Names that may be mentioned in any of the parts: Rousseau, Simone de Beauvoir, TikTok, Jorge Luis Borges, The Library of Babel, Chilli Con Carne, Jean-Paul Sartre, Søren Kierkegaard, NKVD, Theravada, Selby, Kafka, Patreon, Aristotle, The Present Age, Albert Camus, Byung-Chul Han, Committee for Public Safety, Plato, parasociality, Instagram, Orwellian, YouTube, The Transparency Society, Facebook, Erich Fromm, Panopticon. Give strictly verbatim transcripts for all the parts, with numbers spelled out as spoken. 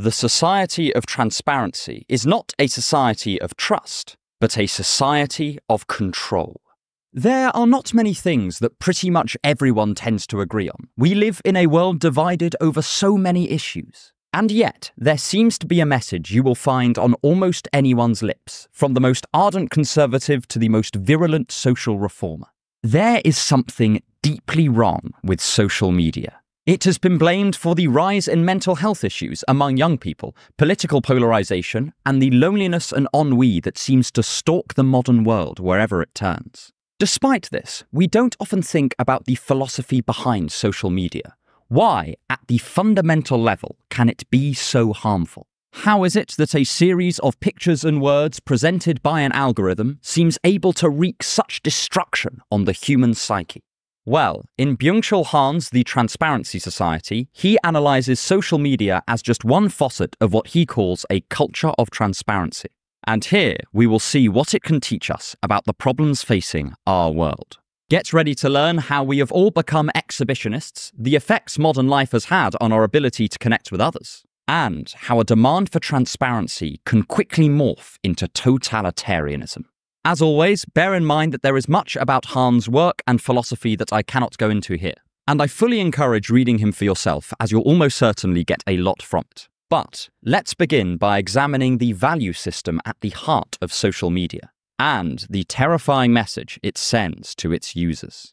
The society of transparency is not a society of trust, but a society of control. There are not many things that pretty much everyone tends to agree on. We live in a world divided over so many issues. And yet, there seems to be a message you will find on almost anyone's lips, from the most ardent conservative to the most virulent social reformer. There is something deeply wrong with social media. It has been blamed for the rise in mental health issues among young people, political polarization, and the loneliness and ennui that seems to stalk the modern world wherever it turns. Despite this, we don't often think about the philosophy behind social media. Why, at the fundamental level, can it be so harmful? How is it that a series of pictures and words presented by an algorithm seems able to wreak such destruction on the human psyche? Well, in Byung-Chul Han's The Transparency Society, he analyzes social media as just one facet of what he calls a culture of transparency. And here, we will see what it can teach us about the problems facing our world. Get ready to learn how we have all become exhibitionists, the effects modern life has had on our ability to connect with others, and how a demand for transparency can quickly morph into totalitarianism. As always, bear in mind that there is much about Han's work and philosophy that I cannot go into here, and I fully encourage reading him for yourself, as you'll almost certainly get a lot from it. But let's begin by examining the value system at the heart of social media and the terrifying message it sends to its users.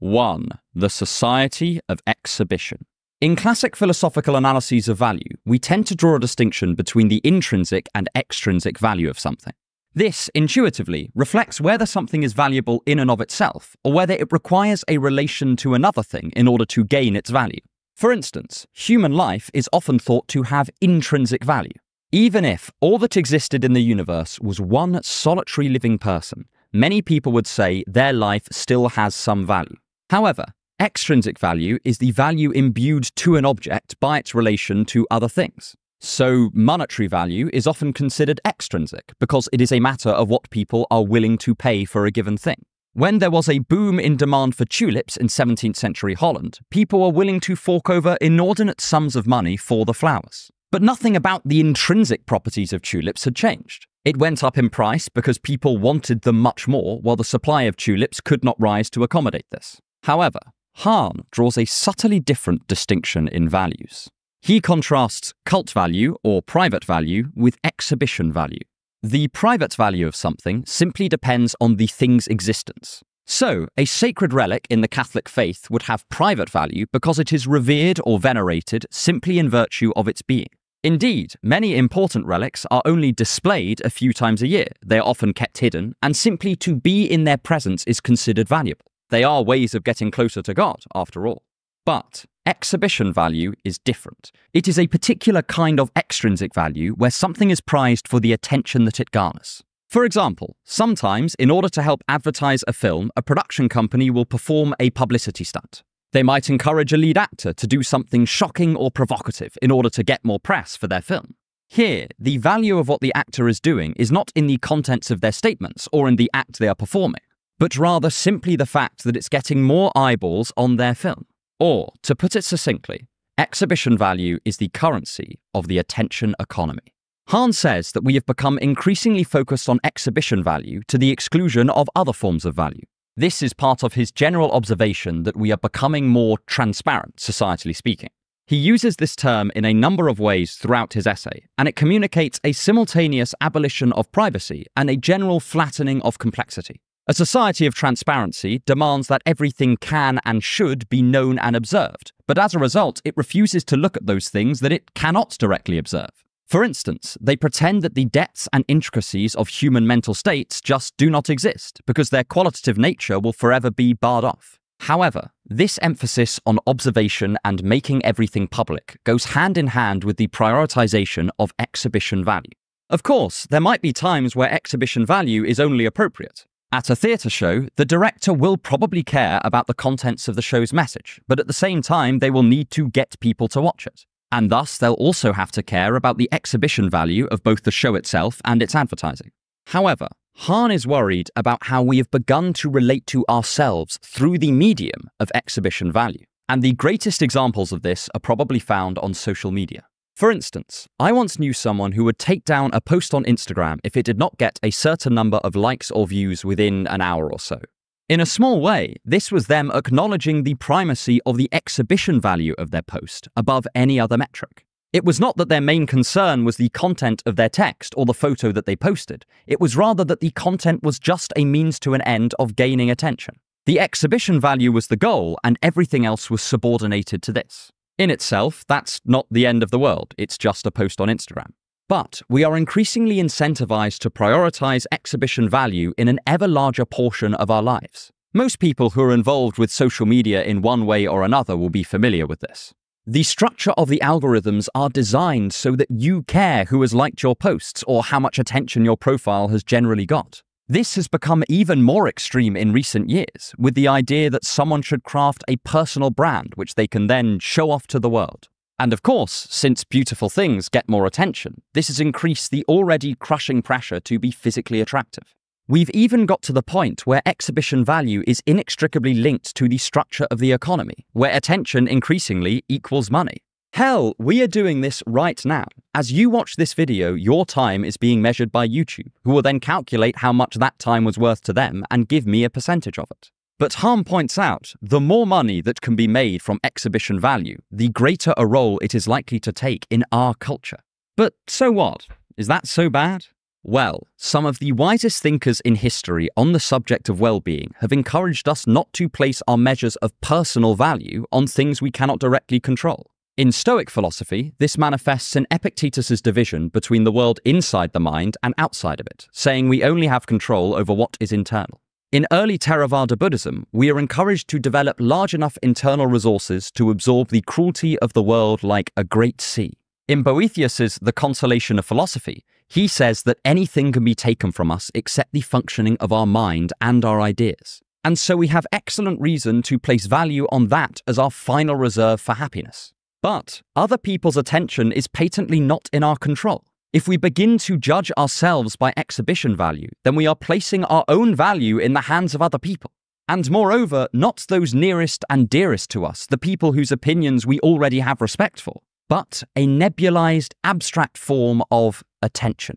one. The society of exhibition. In classic philosophical analyses of value, we tend to draw a distinction between the intrinsic and extrinsic value of something. This, intuitively, reflects whether something is valuable in and of itself, or whether it requires a relation to another thing in order to gain its value. For instance, human life is often thought to have intrinsic value. Even if all that existed in the universe was one solitary living person, many people would say their life still has some value. However, extrinsic value is the value imbued to an object by its relation to other things. So monetary value is often considered extrinsic because it is a matter of what people are willing to pay for a given thing. When there was a boom in demand for tulips in seventeenth century Holland, people were willing to fork over inordinate sums of money for the flowers. But nothing about the intrinsic properties of tulips had changed. It went up in price because people wanted them much more, while the supply of tulips could not rise to accommodate this. However, Han draws a subtly different distinction in values. He contrasts cult value, or private value, with exhibition value. The private value of something simply depends on the thing's existence. So, a sacred relic in the Catholic faith would have private value because it is revered or venerated simply in virtue of its being. Indeed, many important relics are only displayed a few times a year. They are often kept hidden, and simply to be in their presence is considered valuable. They are ways of getting closer to God, after all. But exhibition value is different. It is a particular kind of extrinsic value where something is prized for the attention that it garners. For example, sometimes in order to help advertise a film, a production company will perform a publicity stunt. They might encourage a lead actor to do something shocking or provocative in order to get more press for their film. Here, the value of what the actor is doing is not in the contents of their statements or in the act they are performing, but rather simply the fact that it's getting more eyeballs on their film. Or, to put it succinctly, exhibition value is the currency of the attention economy. Han says that we have become increasingly focused on exhibition value to the exclusion of other forms of value. This is part of his general observation that we are becoming more transparent, societally speaking. He uses this term in a number of ways throughout his essay, and it communicates a simultaneous abolition of privacy and a general flattening of complexity. A society of transparency demands that everything can and should be known and observed, but as a result, it refuses to look at those things that it cannot directly observe. For instance, they pretend that the depths and intricacies of human mental states just do not exist, because their qualitative nature will forever be barred off. However, this emphasis on observation and making everything public goes hand in hand with the prioritization of exhibition value. Of course, there might be times where exhibition value is only appropriate. At a theatre show, the director will probably care about the contents of the show's message, but at the same time they will need to get people to watch it. And thus they'll also have to care about the exhibition value of both the show itself and its advertising. However, Han is worried about how we have begun to relate to ourselves through the medium of exhibition value. And the greatest examples of this are probably found on social media. For instance, I once knew someone who would take down a post on Instagram if it did not get a certain number of likes or views within an hour or so. In a small way, this was them acknowledging the primacy of the exhibition value of their post above any other metric. It was not that their main concern was the content of their text or the photo that they posted. It was rather that the content was just a means to an end of gaining attention. The exhibition value was the goal, and everything else was subordinated to this. In itself, that's not the end of the world, it's just a post on Instagram. But we are increasingly incentivized to prioritize exhibition value in an ever larger portion of our lives. Most people who are involved with social media in one way or another will be familiar with this. The structure of the algorithms are designed so that you care who has liked your posts or how much attention your profile has generally got. This has become even more extreme in recent years, with the idea that someone should craft a personal brand which they can then show off to the world. And of course, since beautiful things get more attention, this has increased the already crushing pressure to be physically attractive. We've even got to the point where exhibition value is inextricably linked to the structure of the economy, where attention increasingly equals money. Hell, we are doing this right now. As you watch this video, your time is being measured by YouTube, who will then calculate how much that time was worth to them and give me a percentage of it. But Harm points out, the more money that can be made from exhibition value, the greater a role it is likely to take in our culture. But so what? Is that so bad? Well, some of the wisest thinkers in history on the subject of well-being have encouraged us not to place our measures of personal value on things we cannot directly control. In Stoic philosophy, this manifests in Epictetus's division between the world inside the mind and outside of it, saying we only have control over what is internal. In early Theravada Buddhism, we are encouraged to develop large enough internal resources to absorb the cruelty of the world like a great sea. In Boethius's The Consolation of Philosophy, he says that anything can be taken from us except the functioning of our mind and our ideas. And so we have excellent reason to place value on that as our final reserve for happiness. But other people's attention is patently not in our control. If we begin to judge ourselves by exhibition value, then we are placing our own value in the hands of other people. And moreover, not those nearest and dearest to us, the people whose opinions we already have respect for, but a nebulized, abstract form of attention.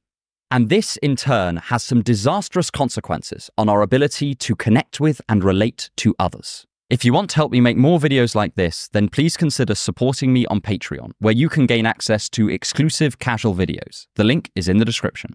And this, in turn, has some disastrous consequences on our ability to connect with and relate to others. If you want to help me make more videos like this, then please consider supporting me on Patreon, where you can gain access to exclusive casual videos. The link is in the description.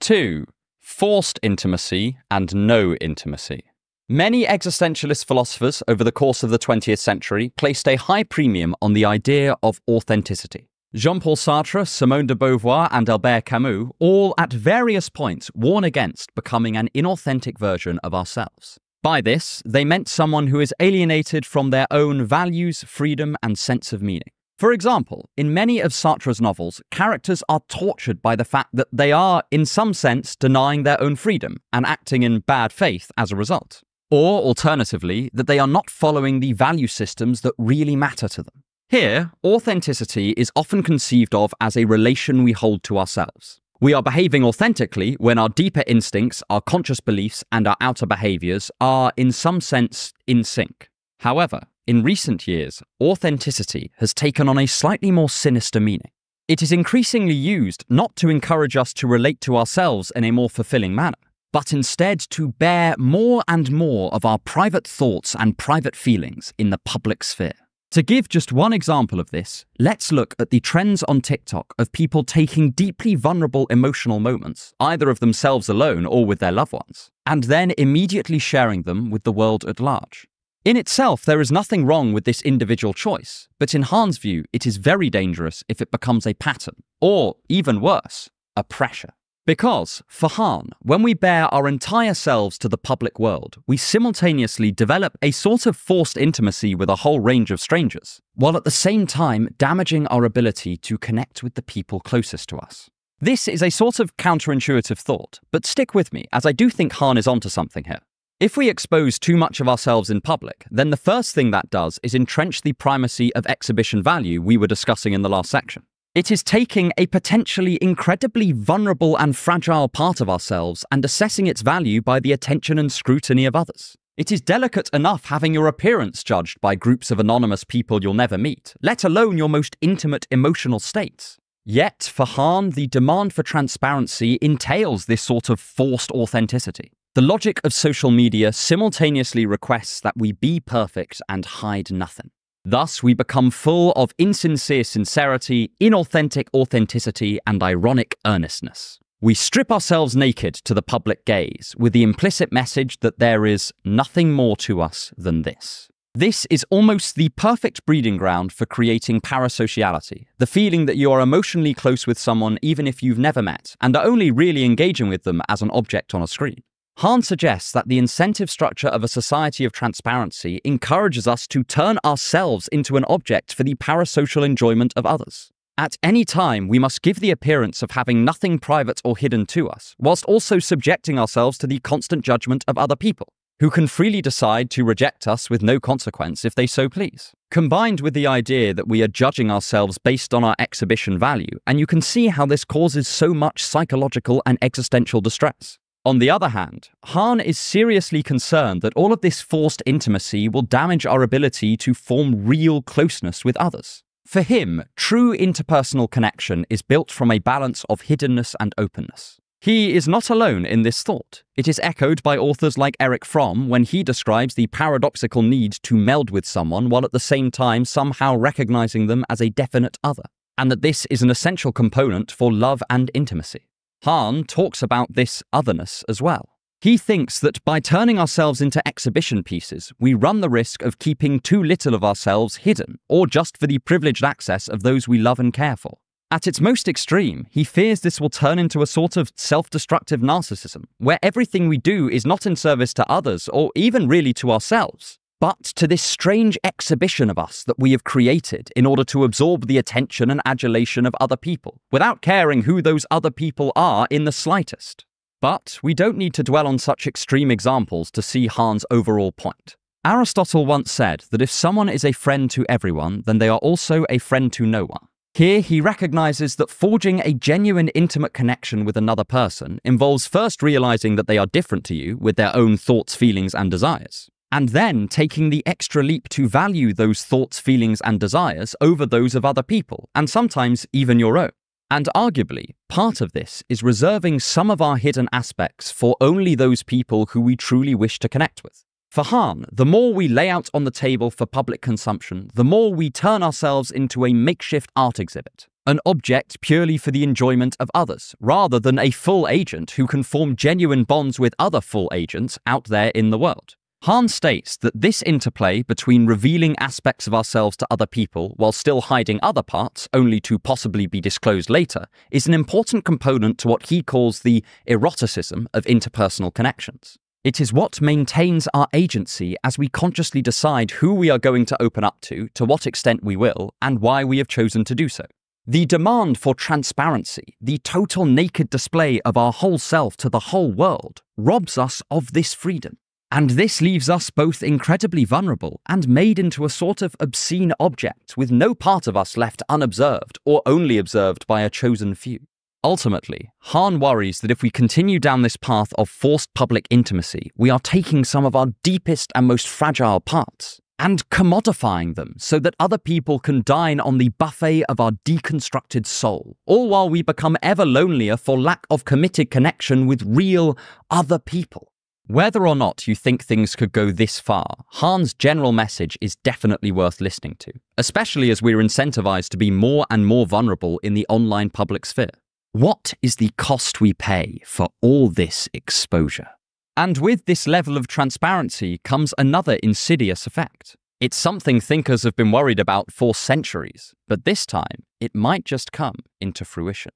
two. Forced intimacy and no intimacy. Many existentialist philosophers over the course of the twentieth century placed a high premium on the idea of authenticity. Jean-Paul Sartre, Simone de Beauvoir, and Albert Camus all at various points warn against becoming an inauthentic version of ourselves. By this, they meant someone who is alienated from their own values, freedom, and sense of meaning. For example, in many of Sartre's novels, characters are tortured by the fact that they are, in some sense, denying their own freedom and acting in bad faith as a result. Or, alternatively, that they are not following the value systems that really matter to them. Here, authenticity is often conceived of as a relation we hold to ourselves. We are behaving authentically when our deeper instincts, our conscious beliefs, and our outer behaviors are, in some sense, in sync. However, in recent years, authenticity has taken on a slightly more sinister meaning. It is increasingly used not to encourage us to relate to ourselves in a more fulfilling manner, but instead to bear more and more of our private thoughts and private feelings in the public sphere. To give just one example of this, let's look at the trends on TikTok of people taking deeply vulnerable emotional moments, either of themselves alone or with their loved ones, and then immediately sharing them with the world at large. In itself, there is nothing wrong with this individual choice, but in Harm's view, it is very dangerous if it becomes a pattern, or even worse, a pressure. Because, for Harm, when we bear our entire selves to the public world, we simultaneously develop a sort of forced intimacy with a whole range of strangers, while at the same time damaging our ability to connect with the people closest to us. This is a sort of counterintuitive thought, but stick with me, as I do think Harm is onto something here. If we expose too much of ourselves in public, then the first thing that does is entrench the primacy of exhibition value we were discussing in the last section. It is taking a potentially incredibly vulnerable and fragile part of ourselves and assessing its value by the attention and scrutiny of others. It is delicate enough having your appearance judged by groups of anonymous people you'll never meet, let alone your most intimate emotional states. Yet, for Hahn, the demand for transparency entails this sort of forced authenticity. The logic of social media simultaneously requests that we be perfect and hide nothing. Thus, we become full of insincere sincerity, inauthentic authenticity, and ironic earnestness. We strip ourselves naked to the public gaze, with the implicit message that there is nothing more to us than this. This is almost the perfect breeding ground for creating parasociality, the feeling that you are emotionally close with someone even if you've never met, and are only really engaging with them as an object on a screen. Hahn suggests that the incentive structure of a society of transparency encourages us to turn ourselves into an object for the parasocial enjoyment of others. At any time, we must give the appearance of having nothing private or hidden to us, whilst also subjecting ourselves to the constant judgment of other people, who can freely decide to reject us with no consequence if they so please. Combined with the idea that we are judging ourselves based on our exhibition value, and you can see how this causes so much psychological and existential distress. On the other hand, Hahn is seriously concerned that all of this forced intimacy will damage our ability to form real closeness with others. For him, true interpersonal connection is built from a balance of hiddenness and openness. He is not alone in this thought. It is echoed by authors like Erich Fromm when he describes the paradoxical need to meld with someone while at the same time somehow recognizing them as a definite other, and that this is an essential component for love and intimacy. Hahn talks about this otherness as well. He thinks that by turning ourselves into exhibition pieces, we run the risk of keeping too little of ourselves hidden, or just for the privileged access of those we love and care for. At its most extreme, he fears this will turn into a sort of self-destructive narcissism, where everything we do is not in service to others, or even really to ourselves, but to this strange exhibition of us that we have created in order to absorb the attention and adulation of other people, without caring who those other people are in the slightest. But we don't need to dwell on such extreme examples to see Hahn's overall point. Aristotle once said that if someone is a friend to everyone, then they are also a friend to no one. Here he recognizes that forging a genuine intimate connection with another person involves first realizing that they are different to you with their own thoughts, feelings, and desires, and then taking the extra leap to value those thoughts, feelings, and desires over those of other people, and sometimes even your own. And arguably, part of this is reserving some of our hidden aspects for only those people who we truly wish to connect with. For Hahn, the more we lay out on the table for public consumption, the more we turn ourselves into a makeshift art exhibit, an object purely for the enjoyment of others, rather than a full agent who can form genuine bonds with other full agents out there in the world. Hahn states that this interplay between revealing aspects of ourselves to other people while still hiding other parts, only to possibly be disclosed later, is an important component to what he calls the eroticism of interpersonal connections. It is what maintains our agency as we consciously decide who we are going to open up to, to what extent we will, and why we have chosen to do so. The demand for transparency, the total naked display of our whole self to the whole world, robs us of this freedom. And this leaves us both incredibly vulnerable and made into a sort of obscene object, with no part of us left unobserved or only observed by a chosen few. Ultimately, Hahn worries that if we continue down this path of forced public intimacy, we are taking some of our deepest and most fragile parts and commodifying them so that other people can dine on the buffet of our deconstructed soul, all while we become ever lonelier for lack of committed connection with real other people. Whether or not you think things could go this far, Hahn's general message is definitely worth listening to, especially as we're incentivized to be more and more vulnerable in the online public sphere. What is the cost we pay for all this exposure? And with this level of transparency comes another insidious effect. It's something thinkers have been worried about for centuries, but this time it might just come into fruition.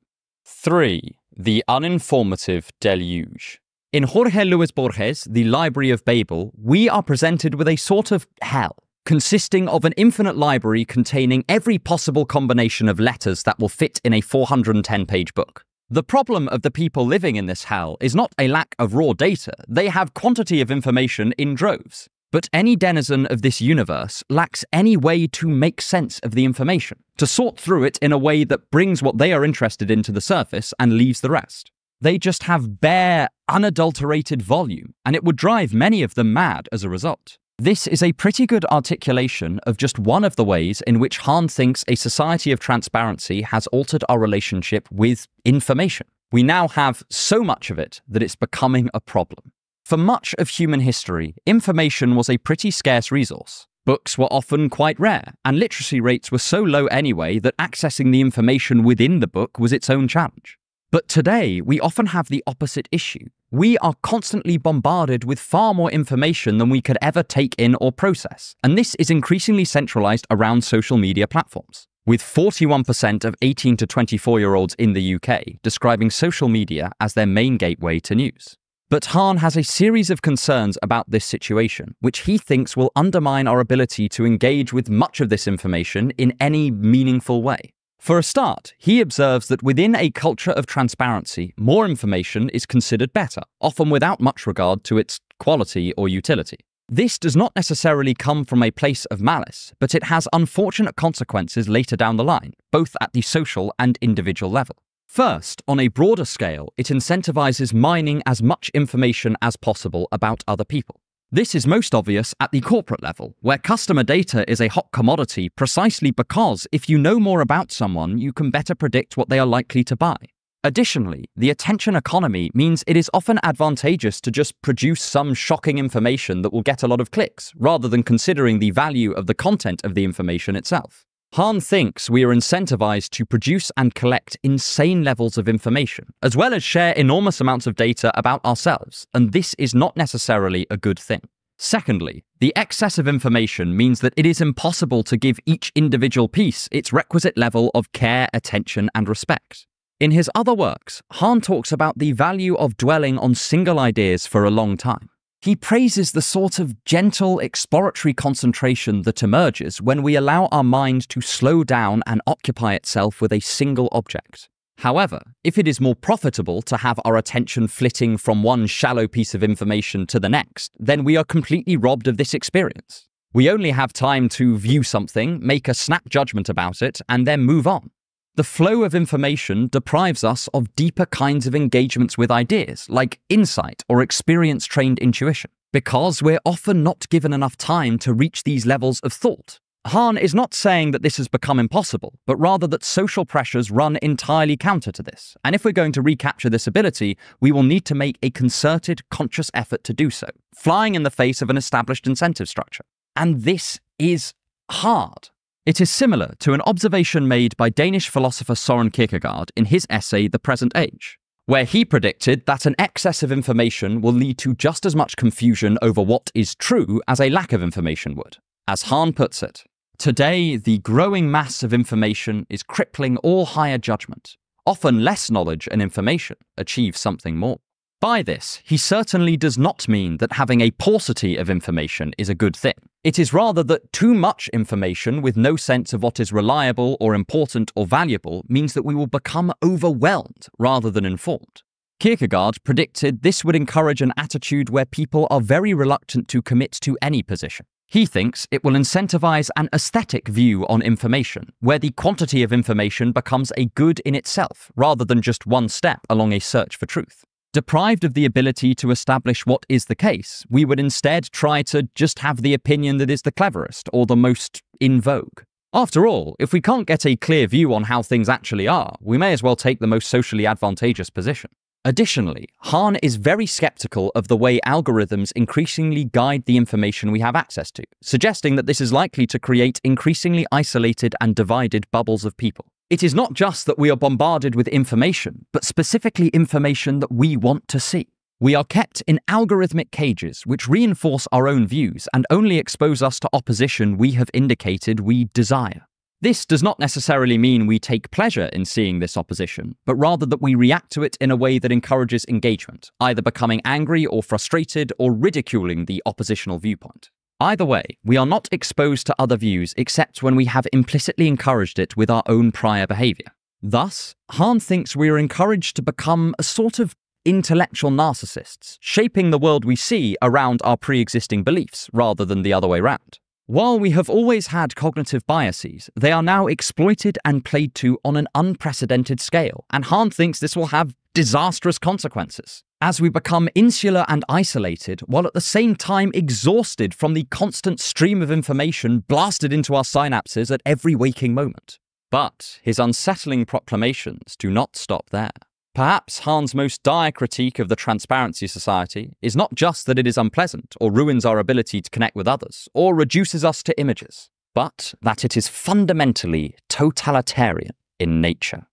three. The uninformative deluge. In Jorge Luis Borges' The Library of Babel, we are presented with a sort of hell, consisting of an infinite library containing every possible combination of letters that will fit in a four hundred ten page book. The problem of the people living in this hell is not a lack of raw data, they have quantity of information in droves. But any denizen of this universe lacks any way to make sense of the information, to sort through it in a way that brings what they are interested in to the surface and leaves the rest. They just have bare, unadulterated volume, and it would drive many of them mad as a result. This is a pretty good articulation of just one of the ways in which Hahn thinks a society of transparency has altered our relationship with information. We now have so much of it that it's becoming a problem. For much of human history, information was a pretty scarce resource. Books were often quite rare, and literacy rates were so low anyway that accessing the information within the book was its own challenge. But today, we often have the opposite issue. We are constantly bombarded with far more information than we could ever take in or process, and this is increasingly centralized around social media platforms, with forty-one percent of eighteen to twenty-four-year-olds in the U K describing social media as their main gateway to news. But Hahn has a series of concerns about this situation, which he thinks will undermine our ability to engage with much of this information in any meaningful way. For a start, he observes that within a culture of transparency, more information is considered better, often without much regard to its quality or utility. This does not necessarily come from a place of malice, but it has unfortunate consequences later down the line, both at the social and individual level. First, on a broader scale, it incentivizes mining as much information as possible about other people. This is most obvious at the corporate level, where customer data is a hot commodity precisely because if you know more about someone, you can better predict what they are likely to buy. Additionally, the attention economy means it is often advantageous to just produce some shocking information that will get a lot of clicks, rather than considering the value of the content of the information itself. Hahn thinks we are incentivized to produce and collect insane levels of information, as well as share enormous amounts of data about ourselves, and this is not necessarily a good thing. Secondly, the excess of information means that it is impossible to give each individual piece its requisite level of care, attention, and respect. In his other works, Hahn talks about the value of dwelling on single ideas for a long time. He praises the sort of gentle, exploratory concentration that emerges when we allow our mind to slow down and occupy itself with a single object. However, if it is more profitable to have our attention flitting from one shallow piece of information to the next, then we are completely robbed of this experience. We only have time to view something, make a snap judgment about it, and then move on. The flow of information deprives us of deeper kinds of engagements with ideas, like insight or experience-trained intuition, because we're often not given enough time to reach these levels of thought. Hahn is not saying that this has become impossible, but rather that social pressures run entirely counter to this, and if we're going to recapture this ability, we will need to make a concerted, conscious effort to do so, flying in the face of an established incentive structure. And this is hard. It is similar to an observation made by Danish philosopher Søren Kierkegaard in his essay The Present Age, where he predicted that an excess of information will lead to just as much confusion over what is true as a lack of information would. As Hahn puts it, today the growing mass of information is crippling all higher judgment. Often less knowledge and information achieve something more. By this, he certainly does not mean that having a paucity of information is a good thing. It is rather that too much information with no sense of what is reliable or important or valuable means that we will become overwhelmed rather than informed. Kierkegaard predicted this would encourage an attitude where people are very reluctant to commit to any position. He thinks it will incentivize an aesthetic view on information, where the quantity of information becomes a good in itself rather than just one step along a search for truth. Deprived of the ability to establish what is the case, we would instead try to just have the opinion that is the cleverest or the most in vogue. After all, if we can't get a clear view on how things actually are, we may as well take the most socially advantageous position. Additionally, Hahn is very skeptical of the way algorithms increasingly guide the information we have access to, suggesting that this is likely to create increasingly isolated and divided bubbles of people. It is not just that we are bombarded with information, but specifically information that we want to see. We are kept in algorithmic cages which reinforce our own views and only expose us to opposition we have indicated we desire. This does not necessarily mean we take pleasure in seeing this opposition, but rather that we react to it in a way that encourages engagement, either becoming angry or frustrated or ridiculing the oppositional viewpoint. Either way, we are not exposed to other views except when we have implicitly encouraged it with our own prior behavior. Thus, Hahn thinks we are encouraged to become a sort of intellectual narcissists, shaping the world we see around our pre-existing beliefs rather than the other way around. While we have always had cognitive biases, they are now exploited and played to on an unprecedented scale, and Hahn thinks this will have disastrous consequences, as we become insular and isolated, while at the same time exhausted from the constant stream of information blasted into our synapses at every waking moment. But his unsettling proclamations do not stop there. Perhaps Hahn's most dire critique of the Transparency Society is not just that it is unpleasant or ruins our ability to connect with others or reduces us to images, but that it is fundamentally totalitarian in nature.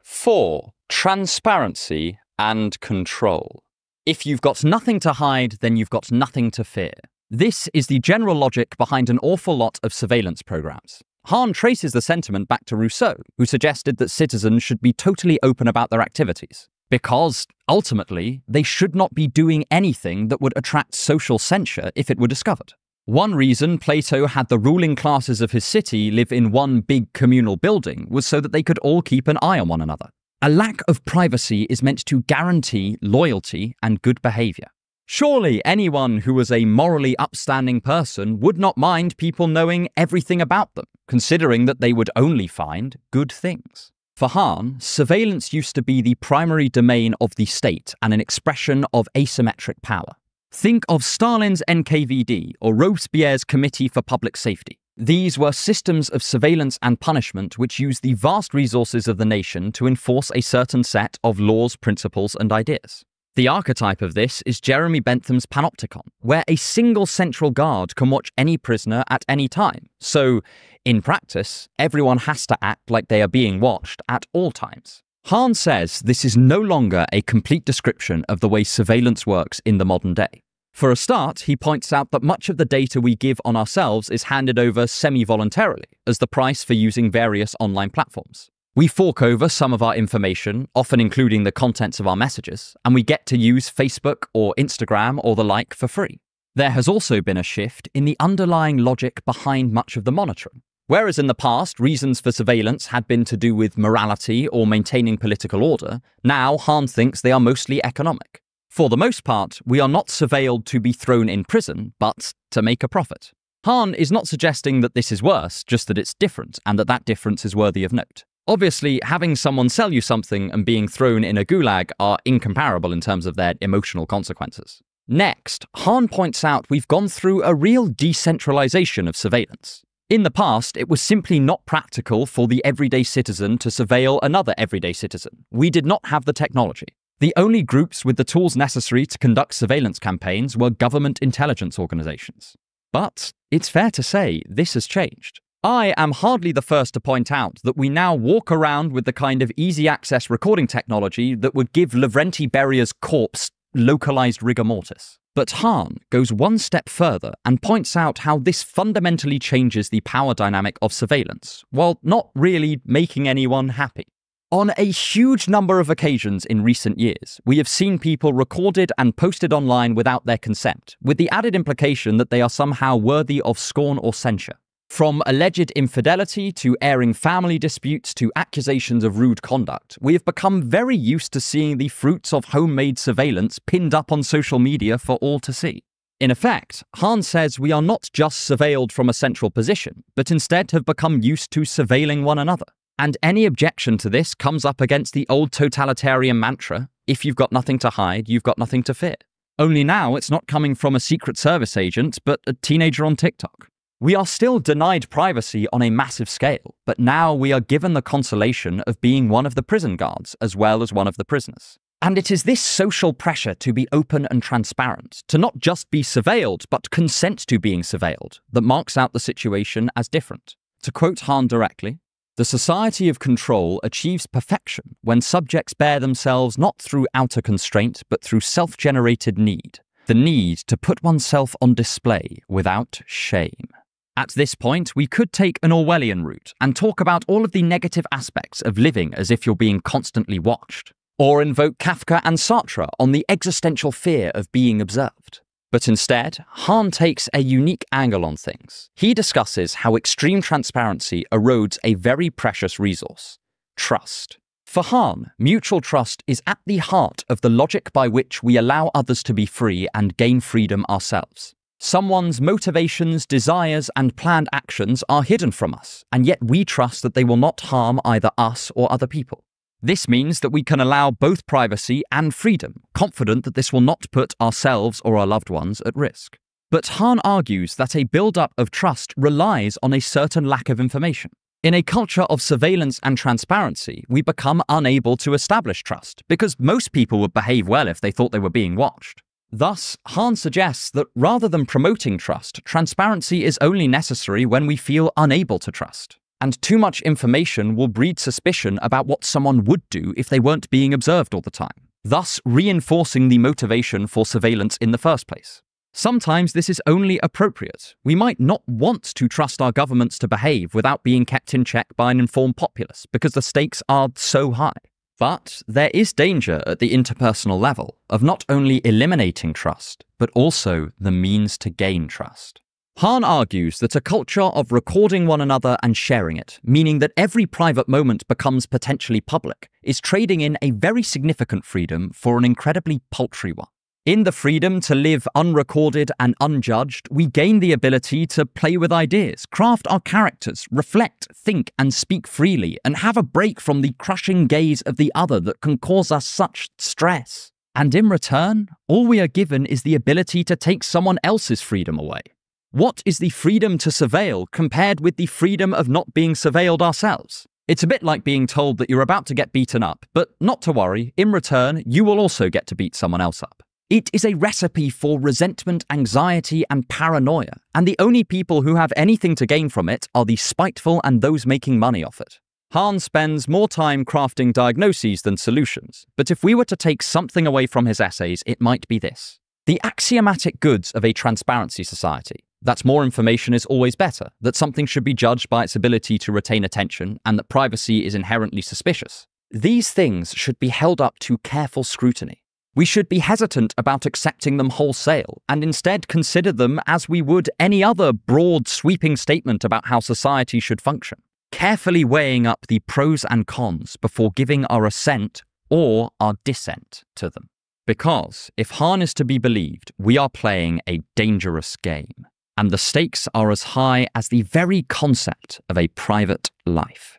four. Transparency and control. If you've got nothing to hide, then you've got nothing to fear. This is the general logic behind an awful lot of surveillance programs. Hahn traces the sentiment back to Rousseau, who suggested that citizens should be totally open about their activities, because, ultimately, they should not be doing anything that would attract social censure if it were discovered. One reason Plato had the ruling classes of his city live in one big communal building was so that they could all keep an eye on one another. A lack of privacy is meant to guarantee loyalty and good behaviour. Surely anyone who was a morally upstanding person would not mind people knowing everything about them, considering that they would only find good things. For Hahn, surveillance used to be the primary domain of the state and an expression of asymmetric power. Think of Stalin's N K V D or Robespierre's Committee for Public Safety. These were systems of surveillance and punishment which used the vast resources of the nation to enforce a certain set of laws, principles, and ideas. The archetype of this is Jeremy Bentham's Panopticon, where a single central guard can watch any prisoner at any time. So, in practice, everyone has to act like they are being watched at all times. Hahn says this is no longer a complete description of the way surveillance works in the modern day. For a start, he points out that much of the data we give on ourselves is handed over semi-voluntarily as the price for using various online platforms. We fork over some of our information, often including the contents of our messages, and we get to use Facebook or Instagram or the like for free. There has also been a shift in the underlying logic behind much of the monitoring. Whereas in the past, reasons for surveillance had been to do with morality or maintaining political order, now Hahn thinks they are mostly economic. For the most part, we are not surveilled to be thrown in prison, but to make a profit. Hahn is not suggesting that this is worse, just that it's different, and that that difference is worthy of note. Obviously, having someone sell you something and being thrown in a gulag are incomparable in terms of their emotional consequences. Next, Hahn points out we've gone through a real decentralization of surveillance. In the past, it was simply not practical for the everyday citizen to surveil another everyday citizen. We did not have the technology. The only groups with the tools necessary to conduct surveillance campaigns were government intelligence organizations. But it's fair to say this has changed. I am hardly the first to point out that we now walk around with the kind of easy-access recording technology that would give Lavrenti Beria's corpse localized rigor mortis. But Hahn goes one step further and points out how this fundamentally changes the power dynamic of surveillance, while not really making anyone happy. On a huge number of occasions in recent years, we have seen people recorded and posted online without their consent, with the added implication that they are somehow worthy of scorn or censure. From alleged infidelity to airing family disputes to accusations of rude conduct, we have become very used to seeing the fruits of homemade surveillance pinned up on social media for all to see. In effect, Hahn says we are not just surveilled from a central position, but instead have become used to surveilling one another. And any objection to this comes up against the old totalitarian mantra, if you've got nothing to hide, you've got nothing to fear. Only now it's not coming from a Secret Service agent, but a teenager on TikTok. We are still denied privacy on a massive scale, but now we are given the consolation of being one of the prison guards as well as one of the prisoners. And it is this social pressure to be open and transparent, to not just be surveilled, but consent to being surveilled, that marks out the situation as different. To quote Hahn directly, "The society of control achieves perfection when subjects bear themselves not through outer constraint, but through self-generated need, the need to put oneself on display without shame." At this point, we could take an Orwellian route and talk about all of the negative aspects of living as if you're being constantly watched, or invoke Kafka and Sartre on the existential fear of being observed. But instead, Hahn takes a unique angle on things. He discusses how extreme transparency erodes a very precious resource, trust. For Hahn, mutual trust is at the heart of the logic by which we allow others to be free and gain freedom ourselves. Someone's motivations, desires, and planned actions are hidden from us, and yet we trust that they will not harm either us or other people. This means that we can allow both privacy and freedom, confident that this will not put ourselves or our loved ones at risk. But Hahn argues that a build-up of trust relies on a certain lack of information. In a culture of surveillance and transparency, we become unable to establish trust, because most people would behave well if they thought they were being watched. Thus, Hahn suggests that rather than promoting trust, transparency is only necessary when we feel unable to trust. And too much information will breed suspicion about what someone would do if they weren't being observed all the time, thus reinforcing the motivation for surveillance in the first place. Sometimes this is only appropriate. We might not want to trust our governments to behave without being kept in check by an informed populace, because the stakes are so high. But there is danger at the interpersonal level of not only eliminating trust, but also the means to gain trust. Hahn argues that a culture of recording one another and sharing it, meaning that every private moment becomes potentially public, is trading in a very significant freedom for an incredibly paltry one. In the freedom to live unrecorded and unjudged, we gain the ability to play with ideas, craft our characters, reflect, think, and speak freely, and have a break from the crushing gaze of the other that can cause us such stress. And in return, all we are given is the ability to take someone else's freedom away. What is the freedom to surveil compared with the freedom of not being surveilled ourselves? It's a bit like being told that you're about to get beaten up, but not to worry, in return, you will also get to beat someone else up. It is a recipe for resentment, anxiety, and paranoia, and the only people who have anything to gain from it are the spiteful and those making money off it. Hahn spends more time crafting diagnoses than solutions, but if we were to take something away from his essays, it might be this. The axiomatic goods of a transparency society, that more information is always better, that something should be judged by its ability to retain attention, and that privacy is inherently suspicious. These things should be held up to careful scrutiny. We should be hesitant about accepting them wholesale, and instead consider them as we would any other broad, sweeping statement about how society should function, carefully weighing up the pros and cons before giving our assent or our dissent to them. Because, if Hahn is to be believed, we are playing a dangerous game, and the stakes are as high as the very concept of a private life.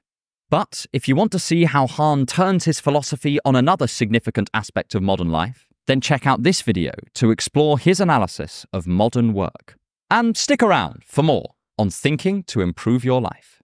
But if you want to see how Hahn turns his philosophy on another significant aspect of modern life, then check out this video to explore his analysis of modern work. And stick around for more on Thinking to Improve Your Life.